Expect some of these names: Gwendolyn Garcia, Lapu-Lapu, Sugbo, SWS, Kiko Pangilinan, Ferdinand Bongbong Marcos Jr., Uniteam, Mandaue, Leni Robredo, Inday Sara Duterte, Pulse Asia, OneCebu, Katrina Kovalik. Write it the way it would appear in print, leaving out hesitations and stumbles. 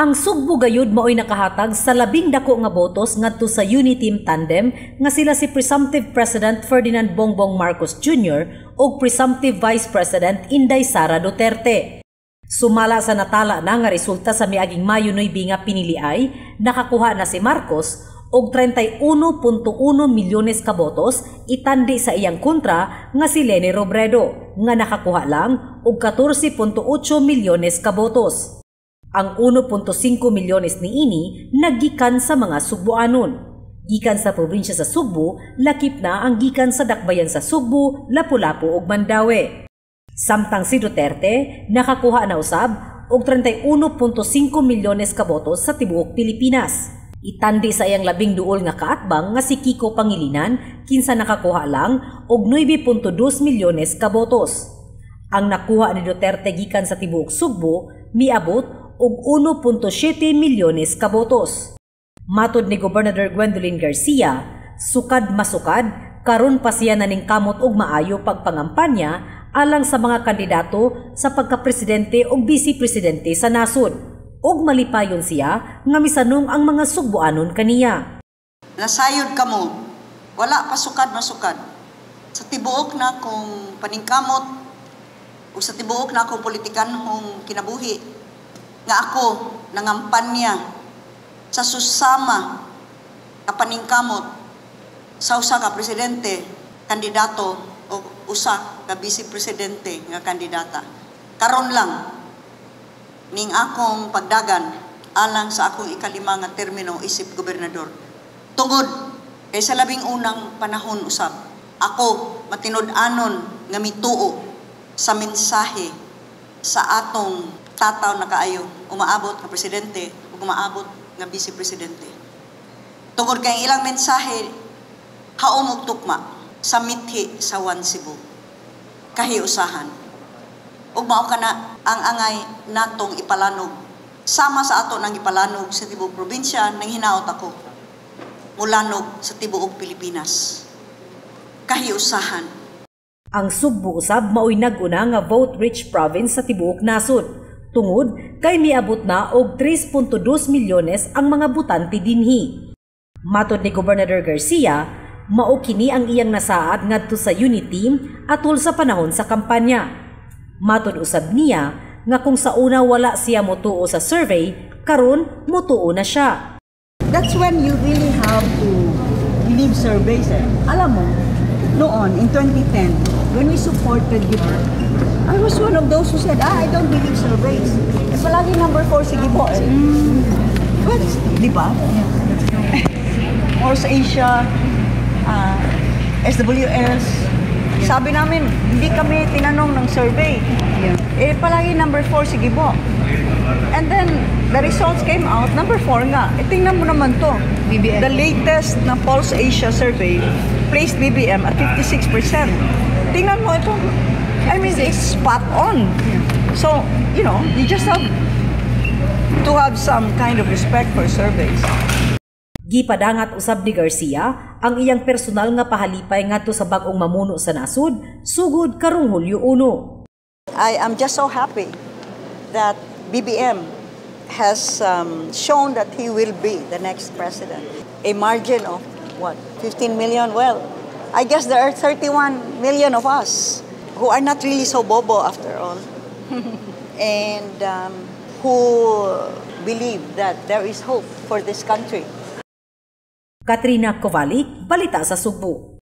Ang Sugbo gayud mao'y nakahatag sa 12 nga botos ngadto sa Uniteam tandem nga sila si Presumptive President Ferdinand Bongbong Marcos Jr. ug Presumptive Vice President Inday Sara Duterte. Sumala sa natala na nga resulta sa miaging Mayo 9 nga piniliay, nakakuha na si Marcos og 31.1 milyones ka botos itandi sa iyang kontra nga si Leni Robredo nga nakakuha lang og 14.8 milyones ka botos. Ang 1.5 milyones niini naggikan sa mga Sugboanon. Gikan sa probinsya sa Sugbo, lakip na ang gikan sa dakbayan sa Sugbo, Lapu-Lapu ug Mandaue. Samtang si Duterte nakakuha na usab og 31.5 milyones ka botos sa tibuok Pilipinas. Itandi sa iyang 12 nga kaatbang nga si Kiko Pangilinan kinsa nakakuha lang og 9.2 milyones ka botos. Ang nakuha ni Duterte gikan sa tibuok Sugbo miabot og 1.7 milyones ka botos. Matod ni Gobernador Gwendolyn Garcia, sukad masukad karon pa siya naning kamot og maayo pagpangampanya alang sa mga kandidato sa pagkapresidente ug vice-presidente sa nasod. Og malipayon siya nga misanong ang mga Sugboanon kaniya. Nasayod kamo, wala pa sukad masukad. Sa tibuok na kung paningkamot o sa tibuok na kung politikanhong kinabuhi nga ako nangampanya sa susama na paningkamot sa usa ka presidente kandidato o usa ka vice presidente nga kandidata. Karon lang ning akong pagdagan alang sa akong ikalima nga termino isip gobernador. Tungod kay sa 11 panahon usab ako matinud-anon nga mituo sa mensahe sa atong tataw na kaayo, umaabot nga presidente o umaabot nga vice-presidente. Tungod kay ilang mensahe, haum ug tukma sa mithi sa One Cebu, kahiusahan. Ug mao kana ang angay natong ipalanog, sama sa ato nang ipalanog sa tibuok probinsya nang hinaot ako, mulanog sa tibuok Pilipinas, kahiusahan. Ang Sugbo usab mao'y nag-una nga vote-rich province sa tibuok nasod. Tungod kay miabot na og 3.2 milyones ang mga butante dinhi. Matod ni Gobernador Garcia, mao kini ang iyang nasaad ngadto sa Uniteam atol sa panahon sa kampanya. Matod usab niya nga kung sa una wala siya motuo sa survey, karon motuo na siya. That's when you really have to believe surveys. Alam mo, noon in 2010, when we supported you, I was one of those who said, I don't believe surveys. Eh, palagi number 4 si Gibo eh. Well, di ba? Pulse Asia, SWS. Sabi namin, hindi kami tinanong ng survey. Eh, palagi number 4 si Gibo. And then, the results came out, number 4 nga. Eh, tingnan mo naman to. The latest na Pulse Asia survey placed BBM at 56%. Tingnan mo ito. I mean, it's spot on. So, you know, you just have to have some kind of respect for surveys. Gipadangat usab ni Garcia ang iyang personal nga pahalipay ngadto sa bag-ong mamuno sa nasud sugod karong Hulyo 1. I am just so happy that BBM has shown that he will be the next president. A margin of what? 15 million? Well, I guess there are 31 million of us who are not really so bobo after all, and who believe that there is hope for this country. Katrina Kovalik, balita sa Sugbo.